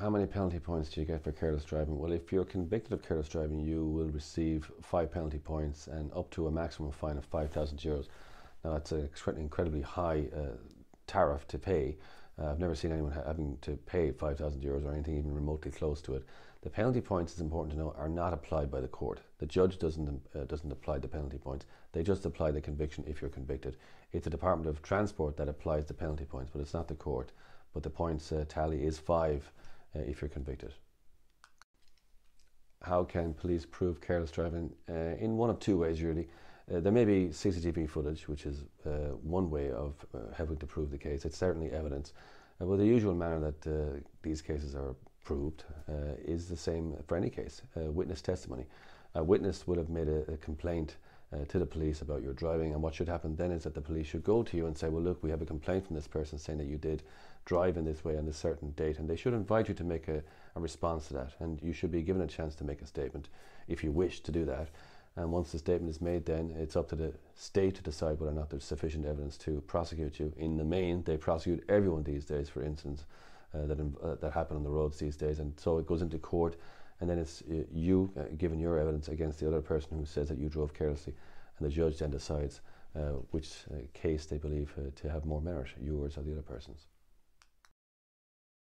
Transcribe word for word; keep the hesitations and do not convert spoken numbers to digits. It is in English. How many penalty points do you get for careless driving? Well, if you're convicted of careless driving, you will receive five penalty points and up to a maximum fine of five thousand euros. Now, that's an incredibly high uh, tariff to pay. Uh, I've never seen anyone ha having to pay five thousand euros or anything even remotely close to it. The penalty points, it's important to know, are not applied by the court. The judge doesn't, uh, doesn't apply the penalty points. They just apply the conviction if you're convicted. It's the Department of Transport that applies the penalty points, but it's not the court. But the points uh, tally is five uh, if you're convicted. How can police prove careless driving? Uh, in one of two ways, really. Uh, there may be C C T V footage, which is uh, one way of uh, helping to prove the case. It's certainly evidence. Uh, but the usual manner that uh, these cases are proved uh, is the same for any case, uh, witness testimony. A witness would have made a, a complaint uh, to the police about your driving, and what should happen then is that the police should go to you and say, well, look, we have a complaint from this person saying that you did drive in this way on this certain date, and they should invite you to make a, a response to that, and you should be given a chance to make a statement if you wish to do that. And once the statement is made, then it's up to the state to decide whether or not there's sufficient evidence to prosecute you. In the main, they prosecute everyone these days for incidents uh, that, uh, that happen on the roads these days, and so it goes into court, and then it's uh, you uh, giving your evidence against the other person who says that you drove carelessly, and the judge then decides uh, which uh, case they believe uh, to have more merit, yours or the other person's.